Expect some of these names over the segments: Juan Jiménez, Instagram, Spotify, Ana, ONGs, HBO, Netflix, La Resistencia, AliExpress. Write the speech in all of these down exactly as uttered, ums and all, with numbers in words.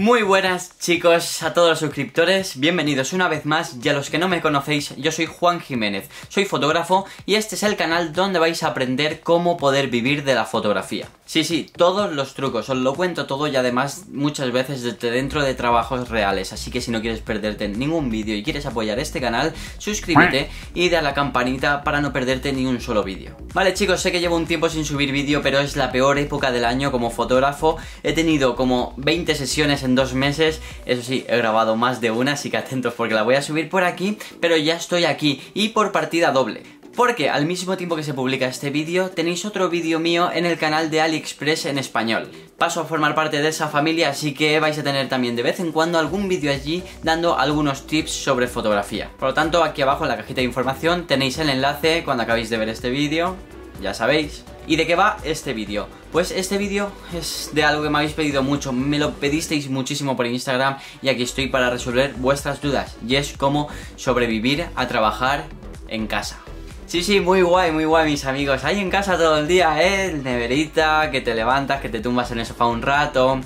Muy buenas chicos, a todos los suscriptores, bienvenidos una vez más, y a los que no me conocéis, yo soy Juan Jiménez, soy fotógrafo y este es el canal donde vais a aprender cómo poder vivir de la fotografía. Sí, sí, todos los trucos, os lo cuento todo y además muchas veces desde dentro de trabajos reales, así que si no quieres perderte ningún vídeo y quieres apoyar este canal, suscríbete y da a la campanita para no perderte ni un solo vídeo. Vale chicos, sé que llevo un tiempo sin subir vídeo, pero es la peor época del año como fotógrafo, he tenido como veinte sesiones en en dos meses, eso sí, he grabado más de una, así que atentos porque la voy a subir por aquí, pero ya estoy aquí y por partida doble. Porque al mismo tiempo que se publica este vídeo, tenéis otro vídeo mío en el canal de AliExpress en español. Paso a formar parte de esa familia, así que vais a tener también de vez en cuando algún vídeo allí dando algunos tips sobre fotografía. Por lo tanto, aquí abajo en la cajita de información tenéis el enlace cuando acabéis de ver este vídeo, ya sabéis. ¿Y de qué va este vídeo? Pues este vídeo es de algo que me habéis pedido mucho, me lo pedisteis muchísimo por Instagram y aquí estoy para resolver vuestras dudas, y es cómo sobrevivir a trabajar en casa. Sí, sí, muy guay, muy guay mis amigos, ahí en casa todo el día, ¿eh? Neverita, que te levantas, que te tumbas en el sofá un rato.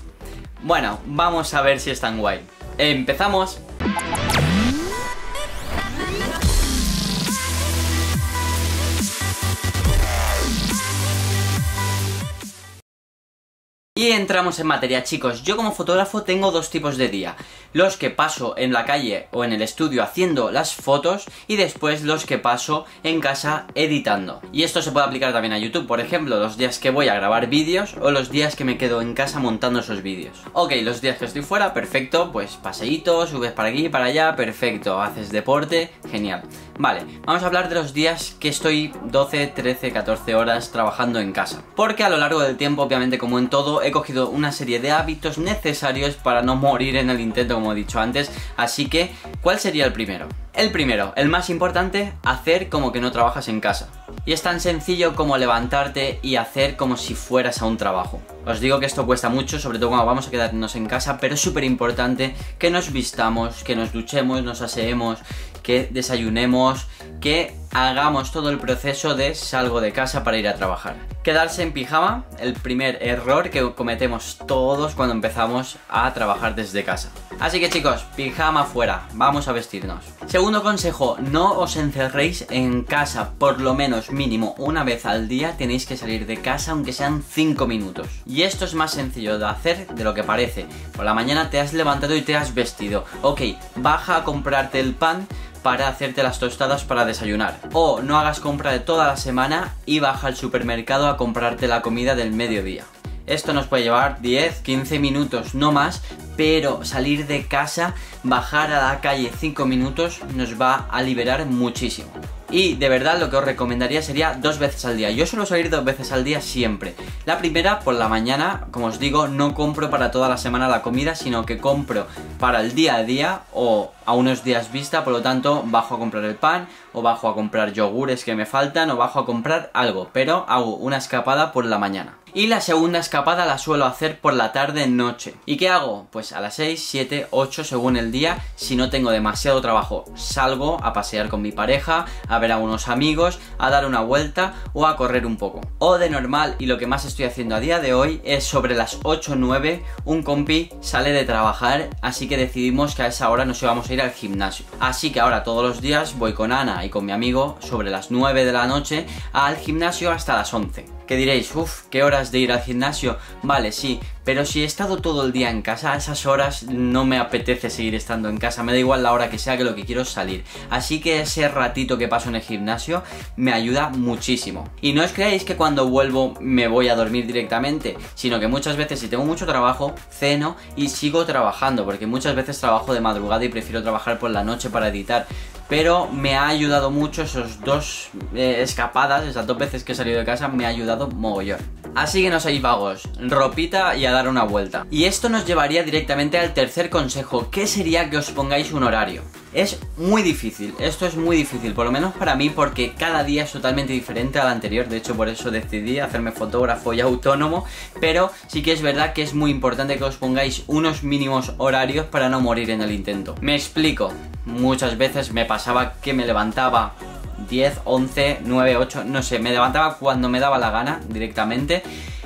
Bueno, vamos a ver si es tan guay. ¡Empezamos! Y entramos en materia chicos, yo como fotógrafo tengo dos tipos de día, los que paso en la calle o en el estudio haciendo las fotos y después los que paso en casa editando. Y esto se puede aplicar también a YouTube, por ejemplo, los días que voy a grabar vídeos o los días que me quedo en casa montando esos vídeos. Ok, los días que estoy fuera, perfecto, pues paseíto, subes para aquí, para allá, perfecto, haces deporte, genial. Vale, vamos a hablar de los días que estoy doce, trece, catorce horas trabajando en casa. Porque a lo largo del tiempo, obviamente como en todo, he cogido una serie de hábitos necesarios para no morir en el intento, como he dicho antes. Así que, ¿cuál sería el primero? El primero, el más importante, hacer como que no trabajas en casa. Y es tan sencillo como levantarte y hacer como si fueras a un trabajo. Os digo que esto cuesta mucho, sobre todo cuando vamos a quedarnos en casa, pero es súper importante que nos vistamos, que nos duchemos, nos aseemos, que desayunemos, que hagamos todo el proceso de salgo de casa para ir a trabajar. Quedarse en pijama, el primer error que cometemos todos cuando empezamos a trabajar desde casa. Así que chicos, pijama fuera, vamos a vestirnos. Segundo consejo, no os encerréis en casa, por lo menos mínimo una vez al día tenéis que salir de casa aunque sean cinco minutos. Y esto es más sencillo de hacer de lo que parece. Por la mañana te has levantado y te has vestido. Ok, baja a comprarte el pan para hacerte las tostadas para desayunar. O no hagas compra de toda la semana y baja al supermercado a comprarte la comida del mediodía. Esto nos puede llevar diez, quince minutos, no más, pero salir de casa, bajar a la calle cinco minutos nos va a liberar muchísimo. Y de verdad lo que os recomendaría sería dos veces al día. Yo suelo salir dos veces al día siempre. La primera por la mañana, como os digo, no compro para toda la semana la comida, sino que compro para el día a día o a unos días vista, por lo tanto bajo a comprar el pan o bajo a comprar yogures que me faltan o bajo a comprar algo, pero hago una escapada por la mañana. Y la segunda escapada la suelo hacer por la tarde-noche. ¿Y qué hago? Pues a las seis, siete, ocho según el día, si no tengo demasiado trabajo, salgo a pasear con mi pareja, a ver a unos amigos, a dar una vuelta o a correr un poco. O de normal, y lo que más estoy haciendo a día de hoy, es sobre las ocho o nueve, un compi sale de trabajar, así que decidimos que a esa hora nos íbamos a ir al gimnasio. Así que ahora todos los días voy con Ana y con mi amigo sobre las nueve de la noche al gimnasio hasta las once. Que diréis, uff, qué horas de ir al gimnasio. Vale, sí, pero si he estado todo el día en casa, a esas horas no me apetece seguir estando en casa. Me da igual la hora que sea, que lo que quiero es salir. Así que ese ratito que paso en el gimnasio me ayuda muchísimo. Y no os creáis que cuando vuelvo me voy a dormir directamente, sino que muchas veces si tengo mucho trabajo, ceno y sigo trabajando, porque muchas veces trabajo de madrugada y prefiero trabajar por la noche para editar. Pero me ha ayudado mucho esos dos eh, escapadas, esas dos veces que he salido de casa, me ha ayudado mogollón. Así que no seáis vagos, ropita y a dar una vuelta. Y esto nos llevaría directamente al tercer consejo, que sería que os pongáis un horario. Es muy difícil, esto es muy difícil, por lo menos para mí, porque cada día es totalmente diferente al anterior, de hecho por eso decidí hacerme fotógrafo y autónomo, pero sí que es verdad que es muy importante que os pongáis unos mínimos horarios para no morir en el intento. Me explico, muchas veces me pasaba que me levantaba diez, once, nueve, ocho, no sé, me levantaba cuando me daba la gana directamente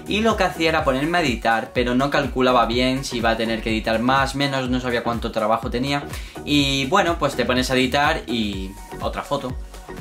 y lo que hacía era ponerme a editar, pero no calculaba bien si iba a tener que editar más, menos, no sabía cuánto trabajo tenía. Y bueno, pues te pones a editar y otra foto,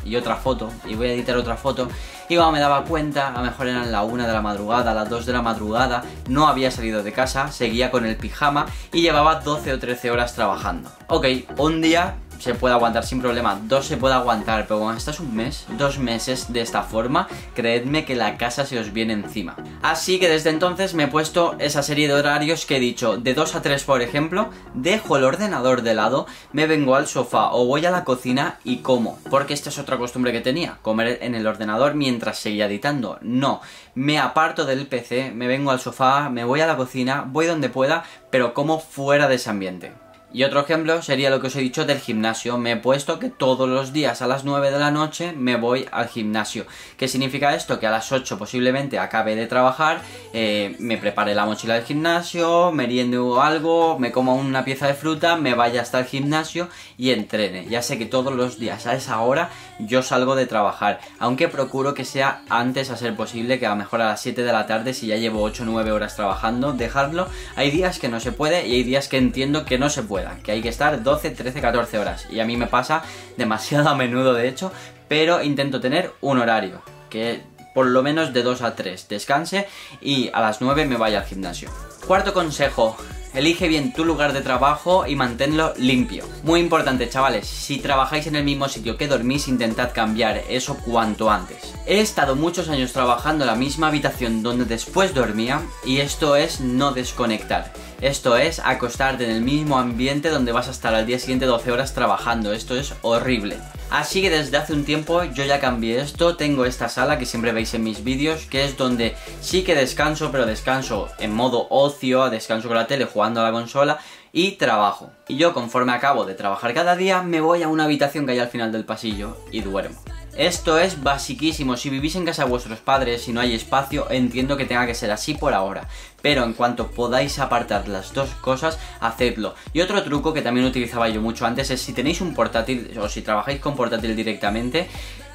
y otra foto, y voy a editar otra foto. Y cuando me daba cuenta, a lo mejor eran la una de la madrugada, las dos de la madrugada, no había salido de casa, seguía con el pijama y llevaba doce o trece horas trabajando. Ok, un día se puede aguantar sin problema, dos se puede aguantar, pero cuando estás un mes, dos meses de esta forma, creedme que la casa se os viene encima. Así que desde entonces me he puesto esa serie de horarios que he dicho, de dos a tres por ejemplo, dejo el ordenador de lado, me vengo al sofá o voy a la cocina y como, porque esta es otra costumbre que tenía, comer en el ordenador mientras seguía editando. No, me aparto del P C, me vengo al sofá, me voy a la cocina, voy donde pueda, pero como fuera de ese ambiente. Y otro ejemplo sería lo que os he dicho del gimnasio. Me he puesto que todos los días a las nueve de la noche me voy al gimnasio. ¿Qué significa esto? Que a las ocho posiblemente acabe de trabajar, eh, me prepare la mochila del gimnasio, meriende o algo, me como una pieza de fruta, me vaya hasta el gimnasio y entrene. Ya sé que todos los días a esa hora yo salgo de trabajar, aunque procuro que sea antes a ser posible, que a lo mejor a las siete de la tarde, si ya llevo ocho o nueve horas trabajando, dejarlo. Hay días que no se puede y hay días que entiendo que no se puede, que hay que estar doce, trece, catorce horas, y a mí me pasa demasiado a menudo de hecho, pero intento tener un horario que por lo menos de dos a tres descanse y a las nueve me vaya al gimnasio. Cuarto consejo: elige bien tu lugar de trabajo y manténlo limpio. Muy importante, chavales, si trabajáis en el mismo sitio que dormís, intentad cambiar eso cuanto antes. He estado muchos años trabajando en la misma habitación donde después dormía, y esto es no desconectar. Esto es acostarte en el mismo ambiente donde vas a estar al día siguiente doce horas trabajando. Esto es horrible. Así que desde hace un tiempo yo ya cambié esto, tengo esta sala que siempre veis en mis vídeos, que es donde sí que descanso, pero descanso en modo ocio, descanso con la tele, jugando a la consola y trabajo. Y yo, conforme acabo de trabajar cada día, me voy a una habitación que hay al final del pasillo y duermo. Esto es basiquísimo. Si vivís en casa de vuestros padres y no hay espacio, entiendo que tenga que ser así por ahora, pero en cuanto podáis apartar las dos cosas, hacedlo. Y otro truco que también utilizaba yo mucho antes es, si tenéis un portátil o si trabajáis con portátil directamente,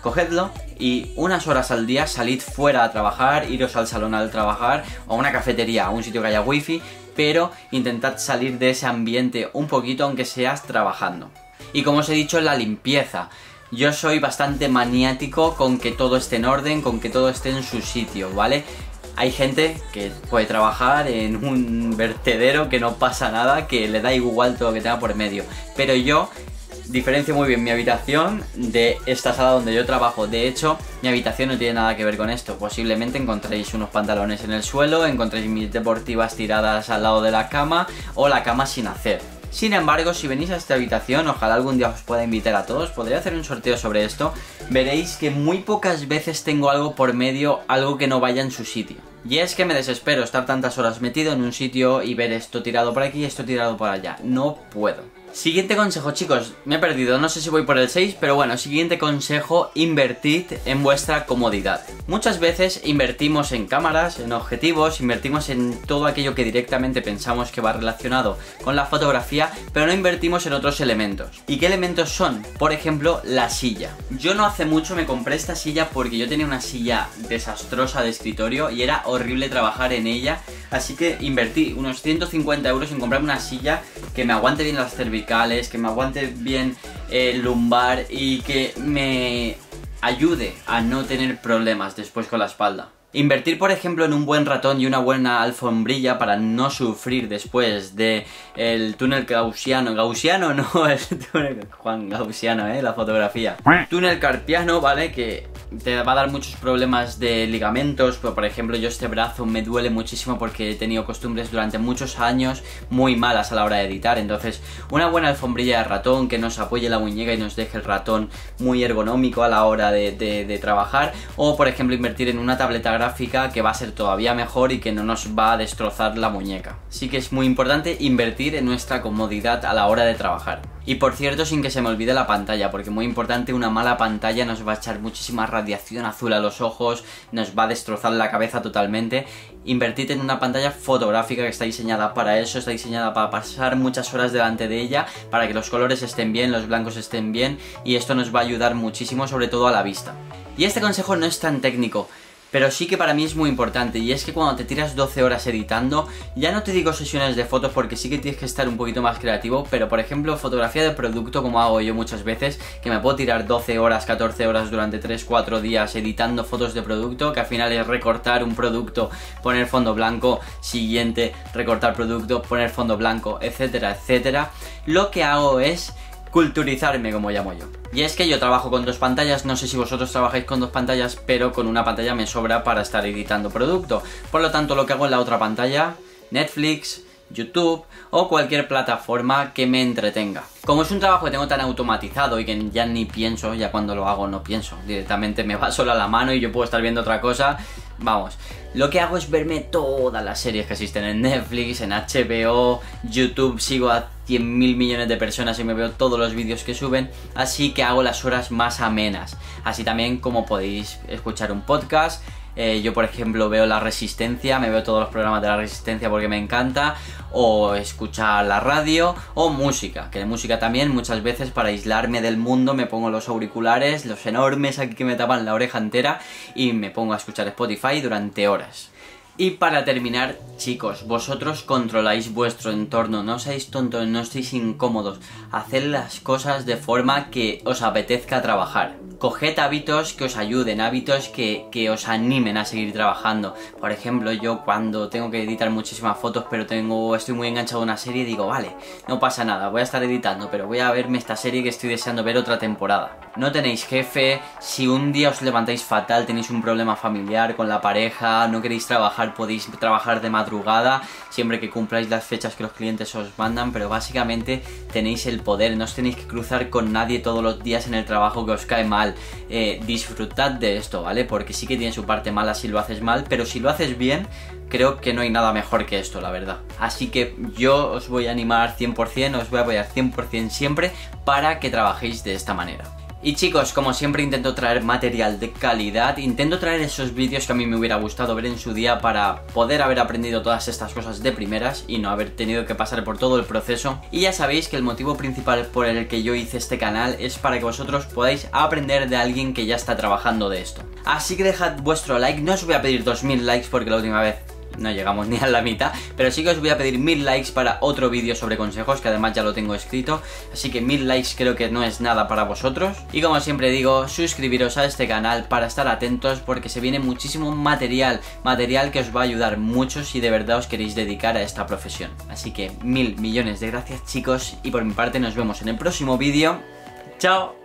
cogedlo y unas horas al día salid fuera a trabajar, iros al salón al trabajar o a una cafetería, a un sitio que haya wifi, pero intentad salir de ese ambiente un poquito, aunque seas trabajando. Y como os he dicho, la limpieza. Yo soy bastante maniático con que todo esté en orden, con que todo esté en su sitio, ¿vale? Hay gente que puede trabajar en un vertedero, que no pasa nada, que le da igual todo lo que tenga por medio. Pero yo diferencio muy bien mi habitación de esta sala donde yo trabajo. De hecho, mi habitación no tiene nada que ver con esto. Posiblemente encontréis unos pantalones en el suelo, encontréis mis deportivas tiradas al lado de la cama o la cama sin hacer. Sin embargo, si venís a esta habitación, ojalá algún día os pueda invitar a todos, podría hacer un sorteo sobre esto, veréis que muy pocas veces tengo algo por medio, algo que no vaya en su sitio. Y es que me desespero estar tantas horas metido en un sitio y ver esto tirado por aquí y esto tirado por allá. No puedo. Siguiente consejo, chicos, me he perdido, no sé si voy por el seis, pero bueno, siguiente consejo: invertid en vuestra comodidad. Muchas veces invertimos en cámaras, en objetivos, invertimos en todo aquello que directamente pensamos que va relacionado con la fotografía, pero no invertimos en otros elementos. ¿Y qué elementos son? Por ejemplo, la silla. Yo no hace mucho me compré esta silla porque yo tenía una silla desastrosa de escritorio y era horrible trabajar en ella, así que invertí unos ciento cincuenta euros en comprarme una silla que me aguante bien las cervicales, que me aguante bien el lumbar y que me ayude a no tener problemas después con la espalda. Invertir, por ejemplo, en un buen ratón y una buena alfombrilla para no sufrir después de el túnel gaussiano. Gaussiano no, el túnel Juan Gaussiano, eh, la fotografía. Túnel carpiano, ¿vale? Que te va a dar muchos problemas de ligamentos. Pero, por ejemplo, yo este brazo me duele muchísimo porque he tenido costumbres durante muchos años muy malas a la hora de editar. Entonces, una buena alfombrilla de ratón que nos apoye la muñeca y nos deje el ratón muy ergonómico a la hora de, de, de trabajar. O, por ejemplo, invertir en una tableta gráfica que va a ser todavía mejor y que no nos va a destrozar la muñeca. Sí que es muy importante invertir en nuestra comodidad a la hora de trabajar. Y por cierto, sin que se me olvide la pantalla, porque muy importante, una mala pantalla nos va a echar muchísima radiación azul a los ojos, nos va a destrozar la cabeza totalmente. Invertid en una pantalla fotográfica que está diseñada para eso, está diseñada para pasar muchas horas delante de ella, para que los colores estén bien, los blancos estén bien, y esto nos va a ayudar muchísimo, sobre todo a la vista. Y este consejo no es tan técnico. pero sí que para mí es muy importante, y es que cuando te tiras doce horas editando, ya no te digo sesiones de fotos porque sí que tienes que estar un poquito más creativo, pero por ejemplo fotografía de producto, como hago yo muchas veces, que me puedo tirar doce horas, catorce horas durante tres cuatro días editando fotos de producto, que al final es recortar un producto, poner fondo blanco, siguiente, recortar producto, poner fondo blanco, etcétera, etcétera. Lo que hago es culturizarme, como llamo yo. Y es que yo trabajo con dos pantallas, no sé si vosotros trabajáis con dos pantallas, pero con una pantalla me sobra para estar editando producto. Por lo tanto, lo que hago en la otra pantalla, Netflix, YouTube o cualquier plataforma que me entretenga. Como es un trabajo que tengo tan automatizado y que ya ni pienso, ya cuando lo hago no pienso, directamente me va sola la mano y yo puedo estar viendo otra cosa, vamos. Lo que hago es verme todas las series que existen en Netflix, en H B O, YouTube, sigo a cien mil millones de personas y me veo todos los vídeos que suben, así que hago las horas más amenas. Así también como podéis escuchar un podcast. Eh, yo por ejemplo veo La Resistencia, me veo todos los programas de La Resistencia porque me encanta, o escuchar la radio o música, que de música también muchas veces para aislarme del mundo me pongo los auriculares, los enormes aquí que me tapan la oreja entera, y me pongo a escuchar Spotify durante horas. Y para terminar, chicos, vosotros controláis vuestro entorno, no seáis tontos, no estéis incómodos, haced las cosas de forma que os apetezca trabajar. Coged hábitos que os ayuden, hábitos que, que os animen a seguir trabajando. Por ejemplo, yo cuando tengo que editar muchísimas fotos, pero tengo estoy muy enganchado a una serie, digo, vale, no pasa nada, voy a estar editando, pero voy a verme esta serie que estoy deseando ver otra temporada. No tenéis jefe, si un día os levantáis fatal, tenéis un problema familiar con la pareja, no queréis trabajar, podéis trabajar de madrugada siempre que cumpláis las fechas que los clientes os mandan, pero básicamente tenéis el poder, no os tenéis que cruzar con nadie todos los días en el trabajo que os cae mal. Eh, disfrutad de esto, ¿vale? Porque sí que tiene su parte mala si lo haces mal, pero si lo haces bien, creo que no hay nada mejor que esto, la verdad. Así que yo os voy a animar cien por cien, os voy a apoyar cien por cien siempre para que trabajéis de esta manera. Y chicos, como siempre intento traer material de calidad, intento traer esos vídeos que a mí me hubiera gustado ver en su día para poder haber aprendido todas estas cosas de primeras y no haber tenido que pasar por todo el proceso. Y ya sabéis que el motivo principal por el que yo hice este canal es para que vosotros podáis aprender de alguien que ya está trabajando de esto. Así que dejad vuestro like, no os voy a pedir dos mil likes porque la última vez no llegamos ni a la mitad, pero sí que os voy a pedir mil likes para otro vídeo sobre consejos, que además ya lo tengo escrito, así que mil likes creo que no es nada para vosotros. Y como siempre digo, suscribiros a este canal para estar atentos, porque se viene muchísimo material, material que os va a ayudar mucho si de verdad os queréis dedicar a esta profesión. Así que mil millones de gracias, chicos, y por mi parte nos vemos en el próximo vídeo. ¡Chao!